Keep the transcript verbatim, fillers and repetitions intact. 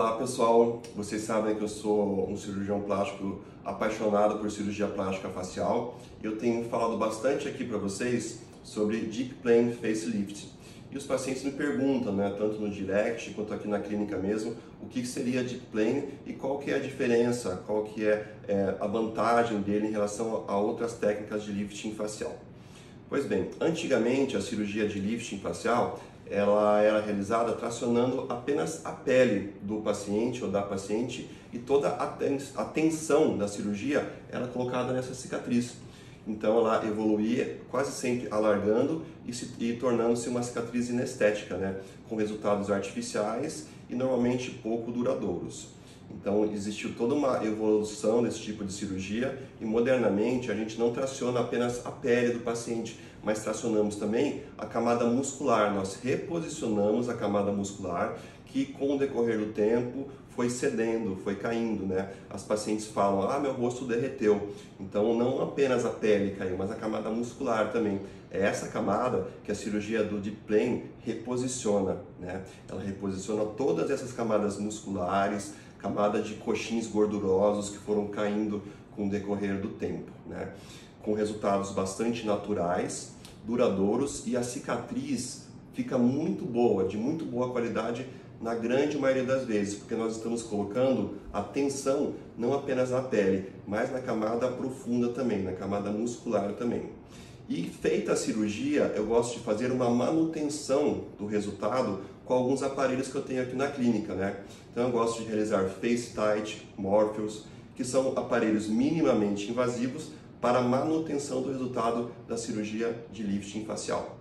Olá pessoal, vocês sabem que eu sou um cirurgião plástico apaixonado por cirurgia plástica facial. Eu tenho falado bastante aqui para vocês sobre Deep Plane Facelift. E os pacientes me perguntam, né, tanto no direct quanto aqui na clínica mesmo, o que seria Deep Plane e qual que é a diferença, qual que é, é a vantagem dele em relação a outras técnicas de lifting facial. Pois bem, antigamente a cirurgia de lifting facial ela era realizada tracionando apenas a pele do paciente ou da paciente e toda a tensão da cirurgia era colocada nessa cicatriz. Então ela evoluía quase sempre alargando e, se, e tornando-se uma cicatriz inestética, né? Com resultados artificiais e normalmente pouco duradouros. Então existiu toda uma evolução desse tipo de cirurgia e modernamente a gente não traciona apenas a pele do paciente, mas tracionamos também a camada muscular, nós reposicionamos a camada muscular que com o decorrer do tempo foi cedendo, foi caindo, né? As pacientes falam, ah, meu rosto derreteu. Então não apenas a pele caiu, mas a camada muscular também. É essa camada que a cirurgia do Deep Plane reposiciona, né? Ela reposiciona todas essas camadas musculares, camada de coxins gordurosos que foram caindo com o decorrer do tempo, né? Com resultados bastante naturais, duradouros e a cicatriz fica muito boa, de muito boa qualidade na grande maioria das vezes, porque nós estamos colocando a tensão não apenas na pele, mas na camada profunda também, na camada muscular também. E feita a cirurgia, eu gosto de fazer uma manutenção do resultado com alguns aparelhos que eu tenho aqui na clínica, né? Então eu gosto de realizar FaceTight, Morpheus, que são aparelhos minimamente invasivos para manutenção do resultado da cirurgia de lifting facial.